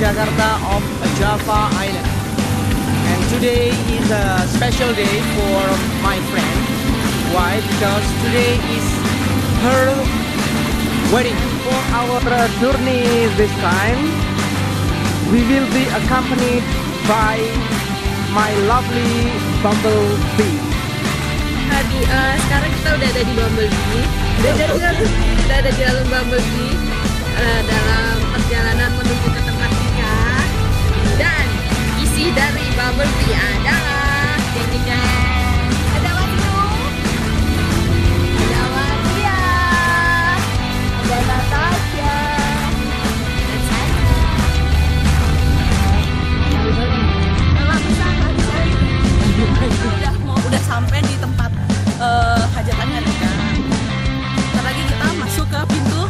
Yogyakarta of Java Island. And today is a special day for my friend. Why? Because today is her wedding. For our journey this time, we will be accompanied by my lovely Bumblebee. Sekarang kita udah ada di Bumblebee. Kita ada di dalam Bumblebee. Dalam perjalanan menuju ke tempat nikah, dan isi dari Bumblebee adalah ada Wahyu, ada Maria, ada Natasha, dan saya. Kita udah sampai di tempat hajatan mereka. Sebentar lagi kita masuk ke pintu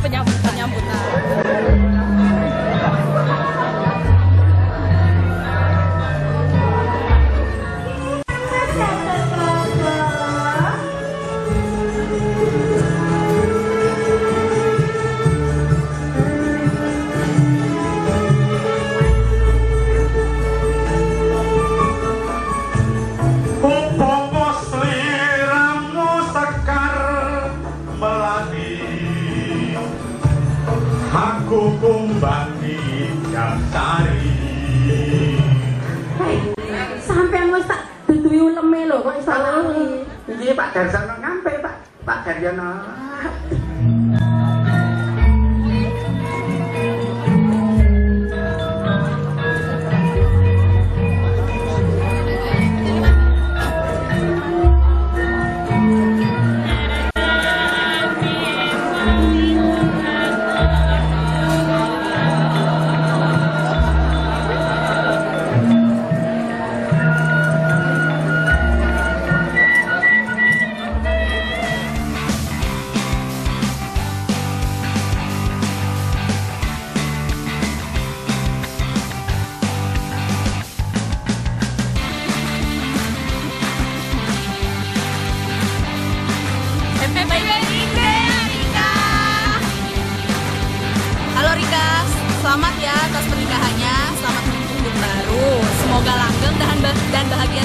penyambutan. Pak Darsono ngampe Pak Darsono. Selamat ya atas pernikahannya, selamat menikmati baru. Semoga langgeng dan bahagia